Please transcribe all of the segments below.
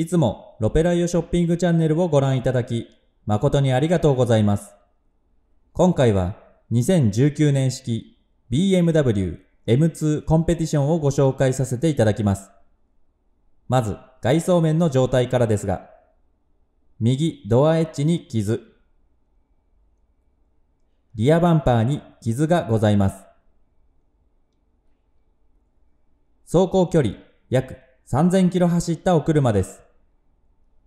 いつもロペライオショッピングチャンネルをご覧いただき、誠にありがとうございます。今回は2019年式 BMW M2 コンペティションをご紹介させていただきます。まず外装面の状態からですが、右ドアエッジに傷、リアバンパーに傷がございます。走行距離約3000キロ走ったお車です。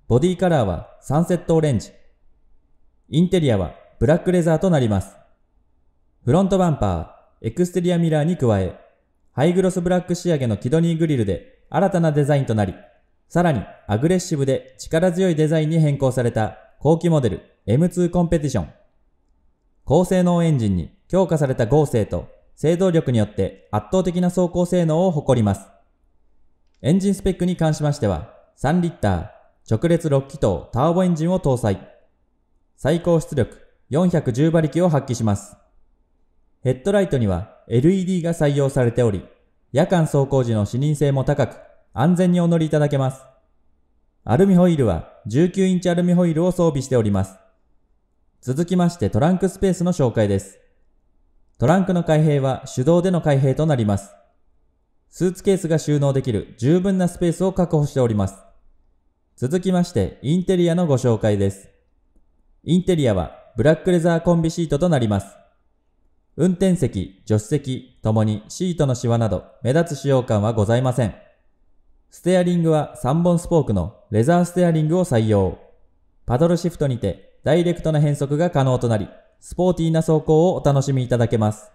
ボディカラーはサンセットオレンジ。インテリアはブラックレザーとなります。フロントバンパー、エクステリアミラーに加え、ハイグロスブラック仕上げのキドニーグリルで新たなデザインとなり、さらにアグレッシブで力強いデザインに変更された後期モデル M2 コンペティション。高性能エンジンに強化された剛性と制動力によって圧倒的な走行性能を誇ります。エンジンスペックに関しましては、3リッター、直列6気筒ターボエンジンを搭載。最高出力410馬力を発揮します。ヘッドライトには LED が採用されており、夜間走行時の視認性も高く、安全にお乗りいただけます。アルミホイールは19インチアルミホイールを装備しております。続きましてトランクスペースの紹介です。トランクの開閉は手動での開閉となります。スーツケースが収納できる十分なスペースを確保しております。続きましてインテリアのご紹介です。インテリアはブラックレザーコンビシートとなります。運転席、助手席ともにシートのシワなど目立つ使用感はございません。ステアリングは3本スポークのレザーステアリングを採用。パドルシフトにてダイレクトな変速が可能となり、スポーティーな走行をお楽しみいただけます。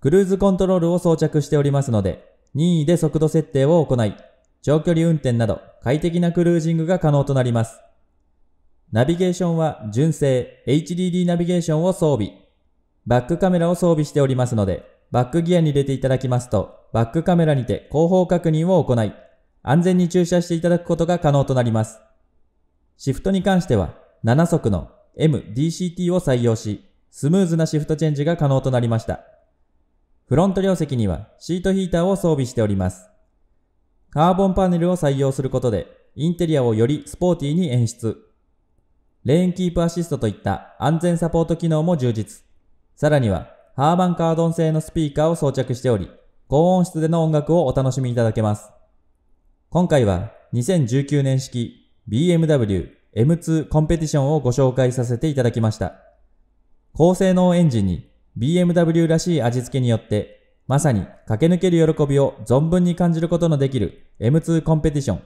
クルーズコントロールを装着しておりますので、任意で速度設定を行い、長距離運転など快適なクルージングが可能となります。ナビゲーションは純正 HDD ナビゲーションを装備。バックカメラを装備しておりますので、バックギアに入れていただきますと、バックカメラにて後方確認を行い、安全に駐車していただくことが可能となります。シフトに関しては、7速のMDCT を採用し、スムーズなシフトチェンジが可能となりました。フロント両席にはシートヒーターを装備しております。カーボンパネルを採用することで、インテリアをよりスポーティーに演出。レーンキープアシストといった安全サポート機能も充実。さらには、ハーマンカードン製のスピーカーを装着しており、高音質での音楽をお楽しみいただけます。今回は2019年式 BMW M2 コンペティションをご紹介させていただきました。高性能エンジンに BMW らしい味付けによって、まさに駆け抜ける喜びを存分に感じることのできる M2 コンペティション。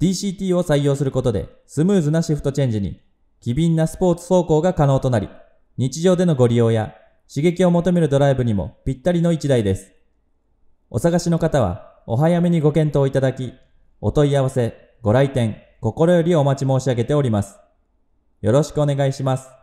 DCT を採用することでスムーズなシフトチェンジに、機敏なスポーツ走行が可能となり、日常でのご利用や刺激を求めるドライブにもぴったりの一台です。お探しの方はお早めにご検討いただき、お問い合わせ、ご来店、心よりお待ち申し上げております。よろしくお願いします。